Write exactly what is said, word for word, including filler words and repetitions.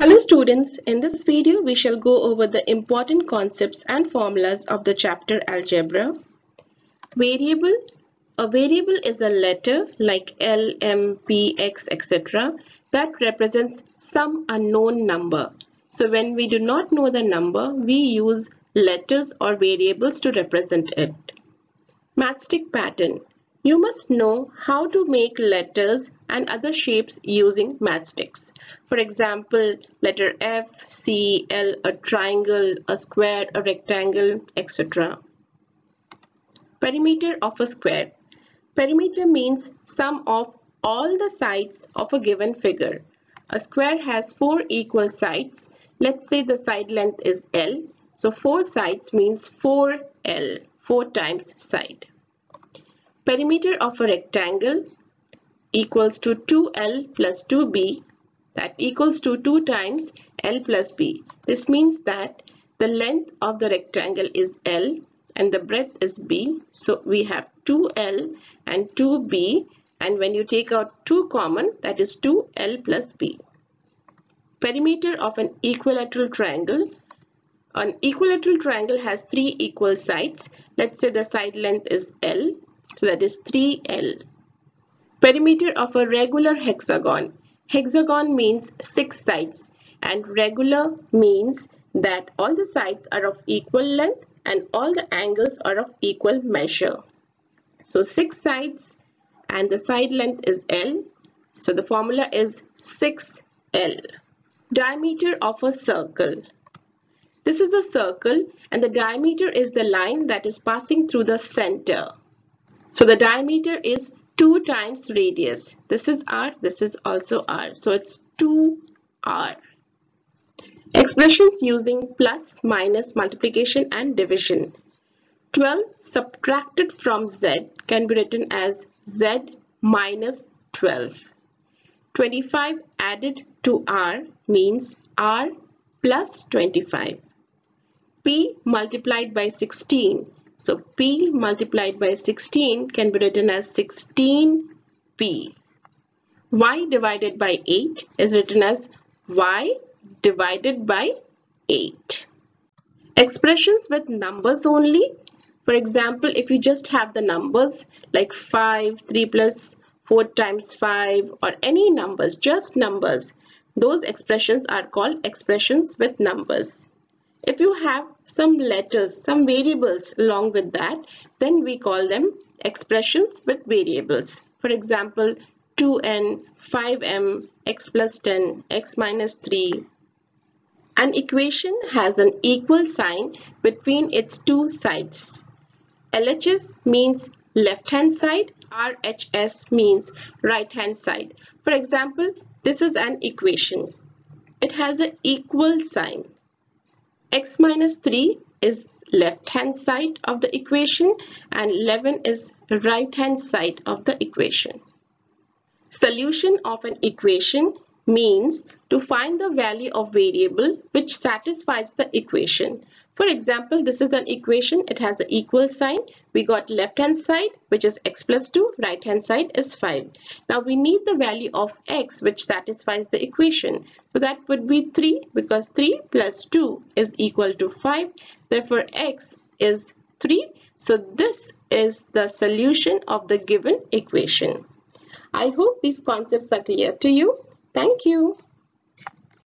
Hello students, in this video we shall go over the important concepts and formulas of the chapter algebra. Variable. A variable is a letter like L, M, P, X, et cetera that represents some unknown number. So when we do not know the number, we use letters or variables to represent it. Matchstick pattern. You must know how to make letters and other shapes using matchsticks. For example, letter F, C, L, a triangle, a square, a rectangle, et cetera. Perimeter of a square. Perimeter means sum of all the sides of a given figure. A square has four equal sides. Let's say the side length is L. So four sides means four L, four times side. Perimeter of a rectangle equals to two L plus two B, that equals to two times L plus B. This means that the length of the rectangle is L and the breadth is B. So we have two L and two B, and when you take out two common, that is two L plus B. Perimeter of an equilateral triangle. An equilateral triangle has three equal sides. Let's say the side length is L. So that is three L. Perimeter of a regular hexagon. Hexagon means six sides, and regular means that all the sides are of equal length and all the angles are of equal measure. So six sides and the side length is L. So the formula is six L. Diameter of a circle. This is a circle and the diameter is the line that is passing through the center. So the diameter is two times radius. This is R, this is also R. So it's two R. Expressions using plus, minus, multiplication and division. twelve subtracted from Z can be written as Z minus twelve. twenty-five added to R means R plus twenty-five. P multiplied by sixteen. So P multiplied by sixteen can be written as sixteen P. Y divided by eight is written as Y divided by eight. Expressions with numbers only. For example, if you just have the numbers like five, three plus, four times five, or any numbers, just numbers, those expressions are called expressions with numbers. If you have some letters, some variables along with that, then we call them expressions with variables. For example, two N, five M, X plus ten, X minus three. An equation has an equal sign between its two sides. L H S means left-hand side, R H S means right-hand side. For example, this is an equation. It has an equal sign. X minus three is left hand side of the equation and eleven is right hand side of the equation. Solution of an equation means to find the value of variable which satisfies the equation. For example, this is an equation, it has an equal sign. We got left hand side, which is X plus two, right hand side is five. Now we need the value of X which satisfies the equation. So that would be three, because three plus two is equal to five. Therefore X is three. So this is the solution of the given equation. I hope these concepts are clear to you. Thank you.